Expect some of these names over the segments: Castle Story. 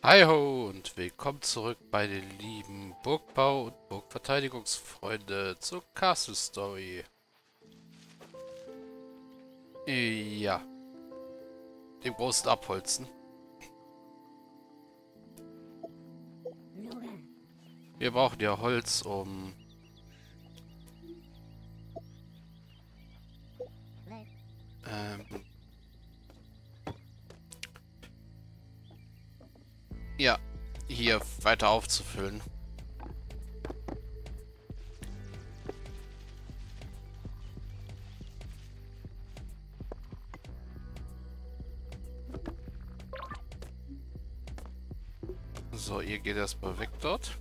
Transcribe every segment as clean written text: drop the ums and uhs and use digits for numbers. Hi ho und willkommen zurück bei den lieben Burgbau- und Burgverteidigungsfreunde zur Castle Story. Ja. Dem großen Abholzen. Wir brauchen ja Holz, um ja, hier weiter aufzufüllen. So, ihr geht erstmal weg dort.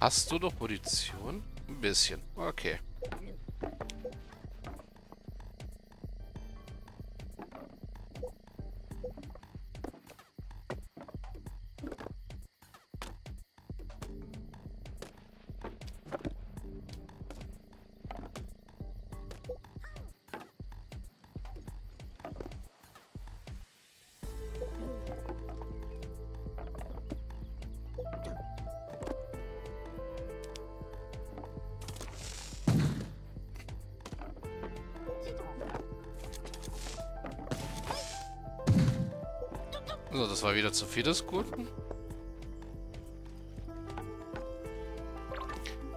Hast du noch Munition? Ein bisschen. Okay. So, das war wieder zu viel des Guten.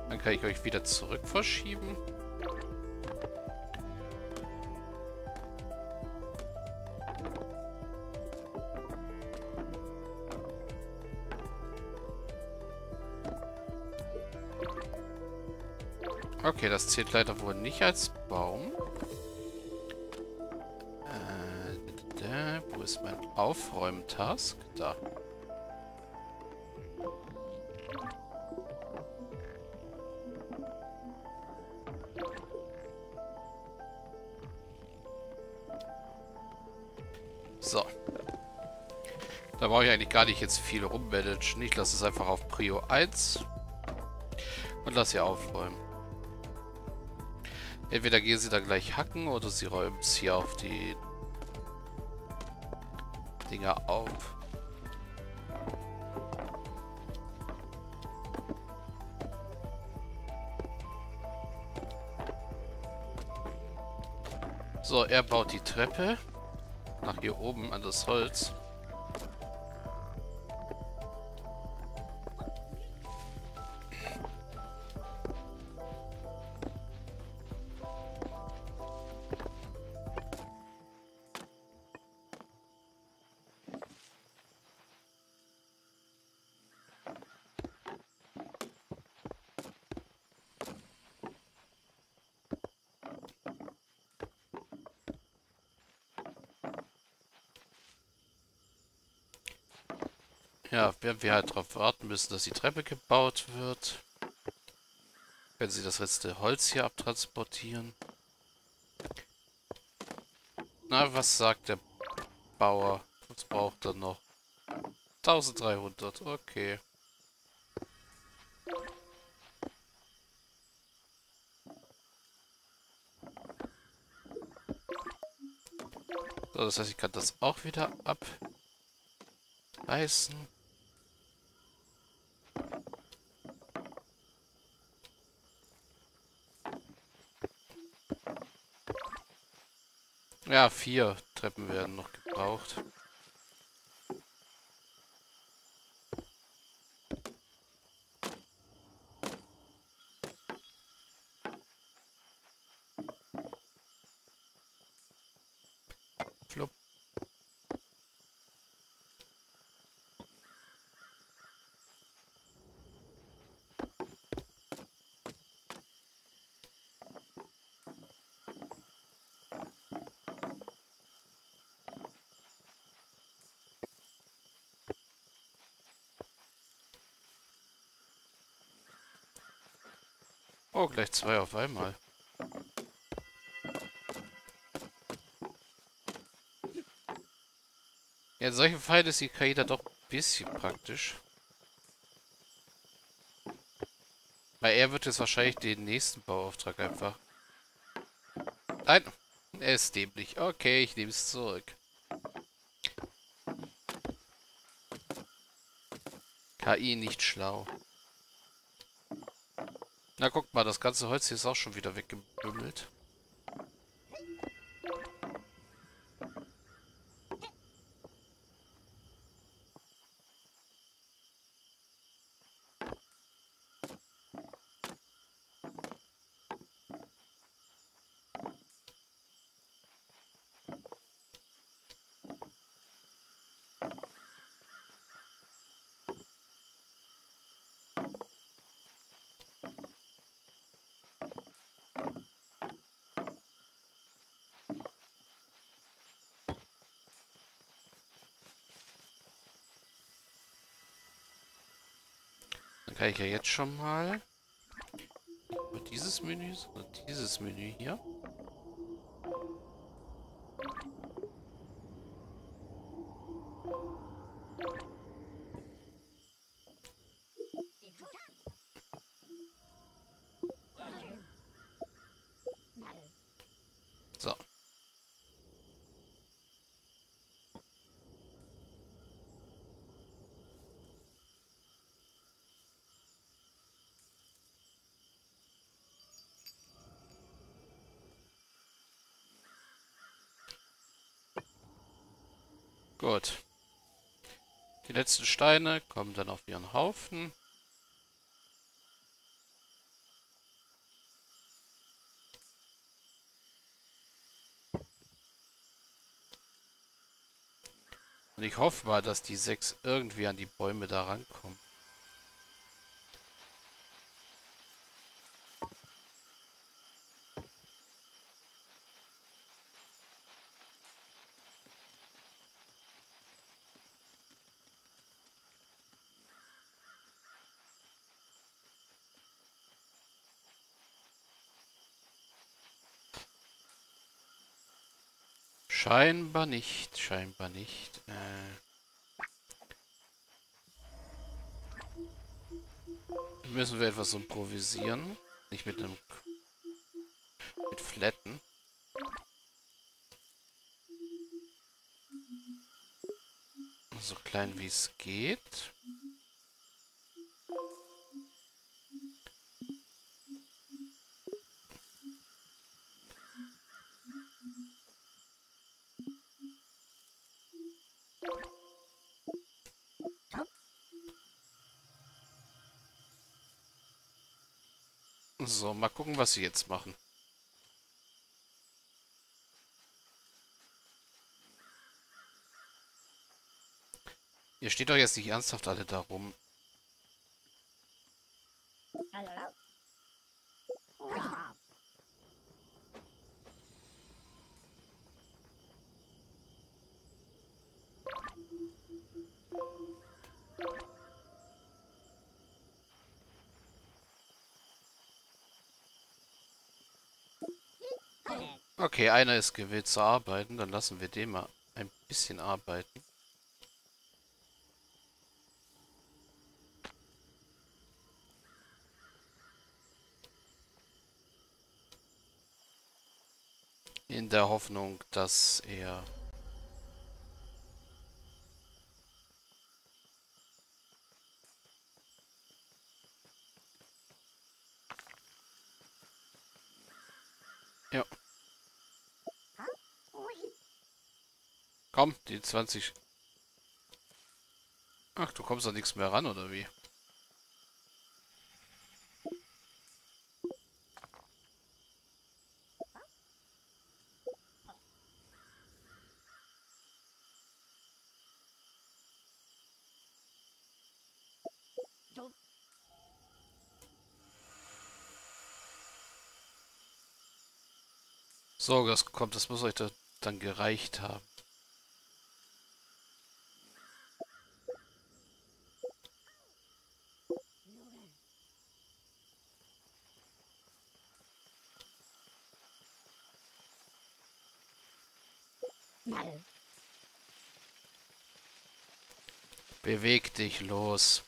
Dann kann ich euch wieder zurück verschieben. Okay, das zählt leider wohl nicht als Baum. Wo ist mein Aufräumtask? Da. So. Da brauche ich eigentlich gar nicht jetzt viel rummanagen. Ich lasse es einfach auf Prio 1 und lasse hier aufräumen. Entweder gehen sie dann gleich hacken oder sie räumen es hier auf die Dinger auf. So, er baut die Treppe nach hier oben an das Holz. Ja, während wir halt darauf warten müssen, dass die Treppe gebaut wird, können sie das letzte Holz hier abtransportieren. Na, was sagt der Bauer? Was braucht er noch? 1300, okay. So, das heißt, ich kann das auch wieder abreißen. Ja, 4 Treppen werden noch gebraucht. Flupp. Oh, gleich 2 auf einmal. Ja, in solchen Fällen ist die KI da doch ein bisschen praktisch. Weil er wird jetzt wahrscheinlich den nächsten Bauauftrag einfach... Nein, er ist dämlich. Okay, ich nehme es zurück. KI nicht schlau. Na, guck mal, das ganze Holz hier ist auch schon wieder weggebümmelt. Kann ich ja jetzt schon mal dieses Menü, sondern dieses Menü hier. So. Gut. Die letzten Steine kommen dann auf ihren Haufen. Und ich hoffe mal, dass die 6 irgendwie an die Bäume da rankommen. Scheinbar nicht, scheinbar nicht. Müssen wir etwas improvisieren. Nicht mit einem... mit Flatten. So klein wie es geht. So, mal gucken, was sie jetzt machen. Ihr steht doch jetzt nicht ernsthaft alle da rum. Okay, einer ist gewillt zu arbeiten, dann lassen wir den mal ein bisschen arbeiten. In der Hoffnung, dass er... Ja. Komm, die 20. Ach, du kommst doch nichts mehr ran, oder wie? So, das kommt, das muss euch da dann gereicht haben. Beweg dich los.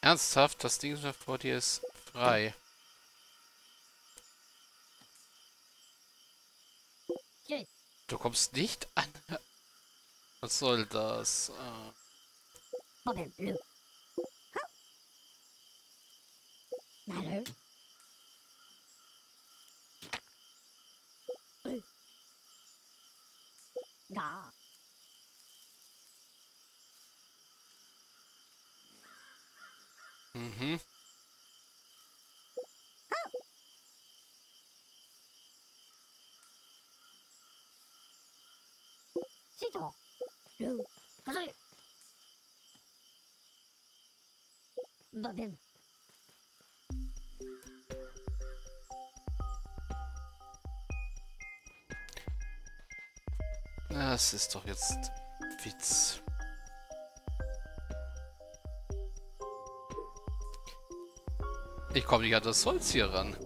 Ernsthaft, das Ding da vor dir ist frei. Okay. Du kommst nicht an. Was soll das? Hallo. Da. Mhm. Das ist doch jetzt Witz. Ich komme nicht an das Holz hier ran.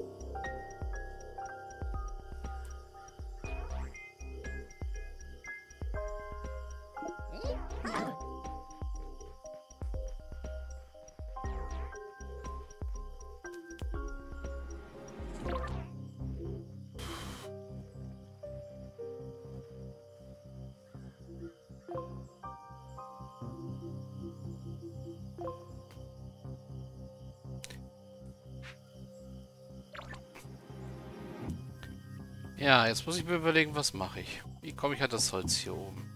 Ja, jetzt muss ich mir überlegen, was mache ich? Wie komme ich an das Holz hier oben?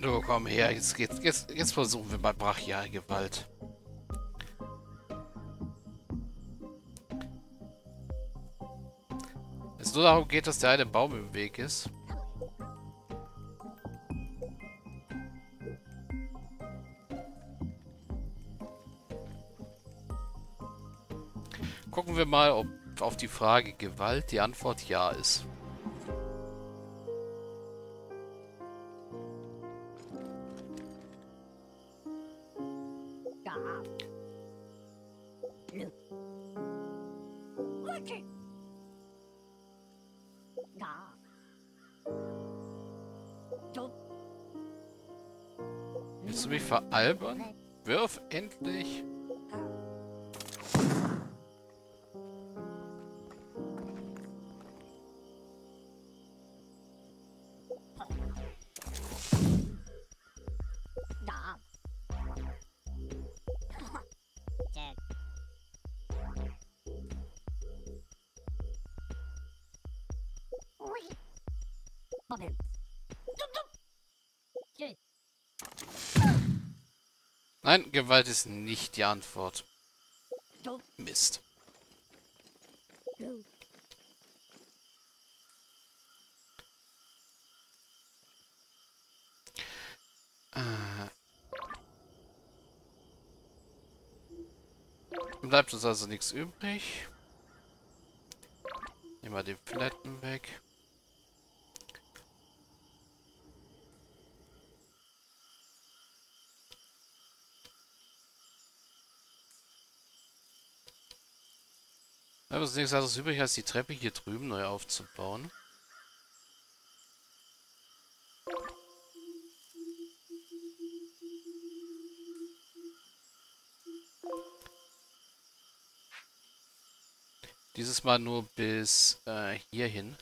So, komm her, jetzt versuchen wir mal Brachialgewalt. So darum geht, dass der eine Baum im Weg ist. Gucken wir mal, ob auf die Frage Gewalt die Antwort ja ist. Willst du mich veralbern? Wirf endlich! Nein, Gewalt ist nicht die Antwort. Mist. Bleibt uns also nichts übrig. Nehmen wir den Platten weg. Aber zunächst alles übrig, als die Treppe hier drüben neu aufzubauen. Dieses Mal nur bis hierhin.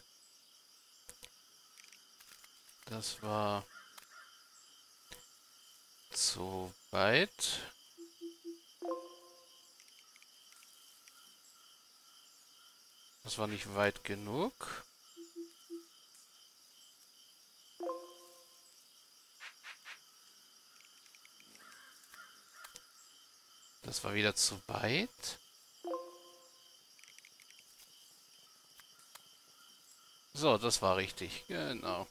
Das war zu weit. Das war nicht weit genug. Das war wieder zu weit. So, das war richtig. Genau.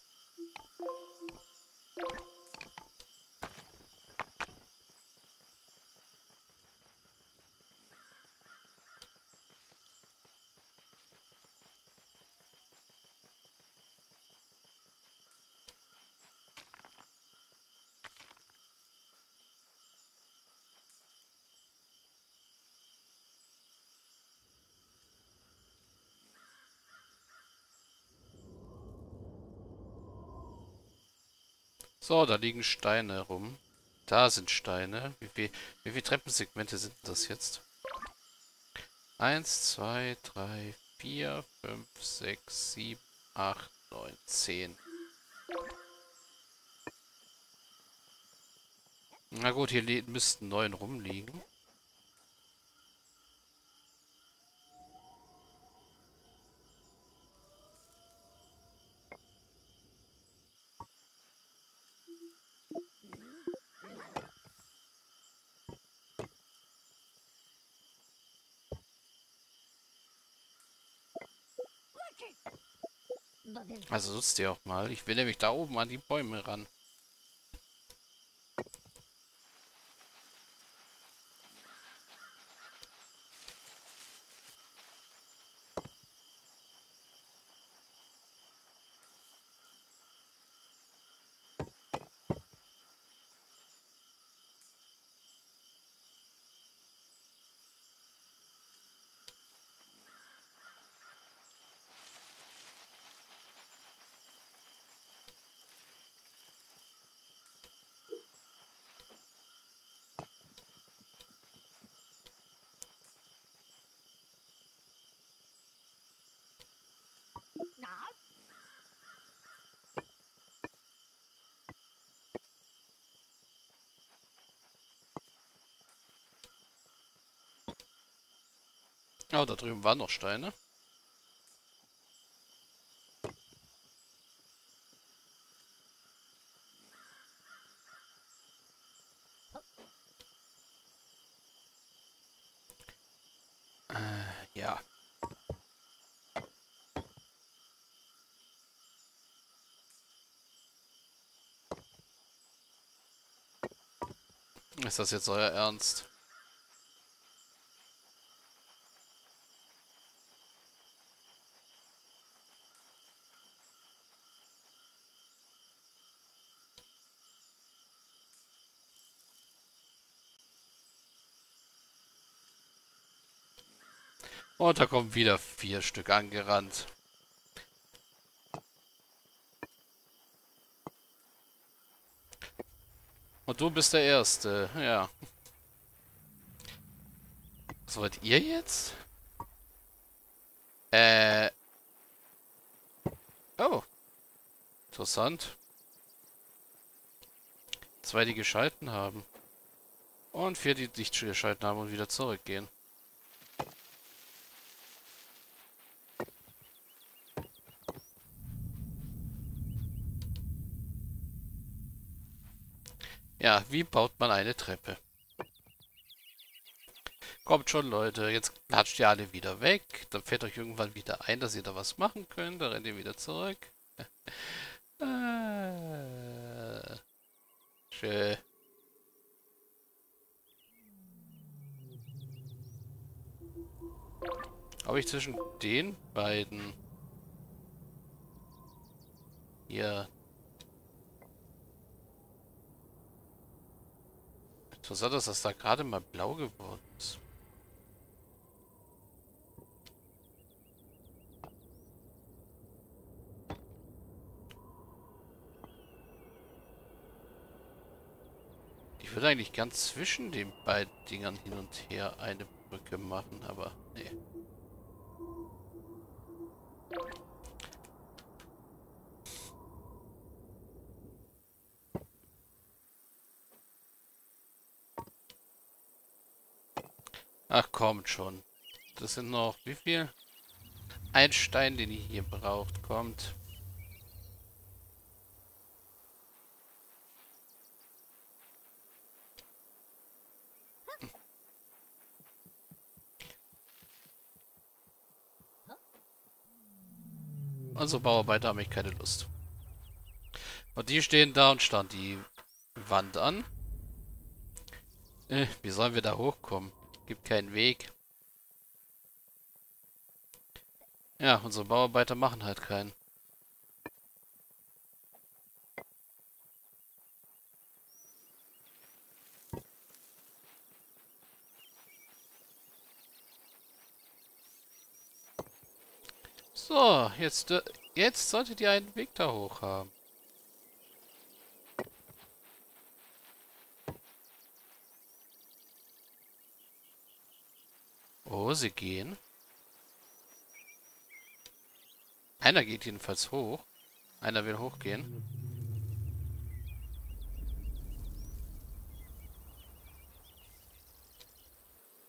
So, da liegen Steine rum. Da sind Steine. Wie viele Treppensegmente sind das jetzt? 1, 2, 3, 4, 5, 6, 7, 8, 9, 10. Na gut, hier müssten 9 rumliegen. Also nutzt ihr auch mal. Ich will nämlich da oben an die Bäume ran. Oh, da drüben waren noch Steine. Ja. Ist das jetzt euer Ernst? Und da kommen wieder 4 Stück angerannt. Und du bist der Erste, ja. Was wollt ihr jetzt? Oh. Interessant. Zwei, die geschalten haben. Und 4, die nicht geschalten haben und wieder zurückgehen. Ja, wie baut man eine Treppe? Kommt schon, Leute. Jetzt klatscht ihr alle wieder weg. Dann fällt euch irgendwann wieder ein, dass ihr da was machen könnt. Dann rennt ihr wieder zurück. Schön. Ob ich zwischen den beiden hier... Interessant ist, dass da gerade mal blau geworden ist. Ich würde eigentlich gern zwischen den beiden Dingern hin und her eine Brücke machen, aber nee. Ach, kommt schon. Das sind noch, wie viel? Ein Stein, den ihr hier braucht, kommt. Also Bauarbeiter haben ich keine Lust. Und die stehen da und starren die Wand an. Wie sollen wir da hochkommen? Gibt keinen Weg. Ja, unsere Bauarbeiter machen halt keinen. So, jetzt solltet ihr einen Weg da hoch haben. Hause gehen. Einer geht jedenfalls hoch. Einer will hochgehen.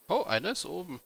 Oh, einer ist oben.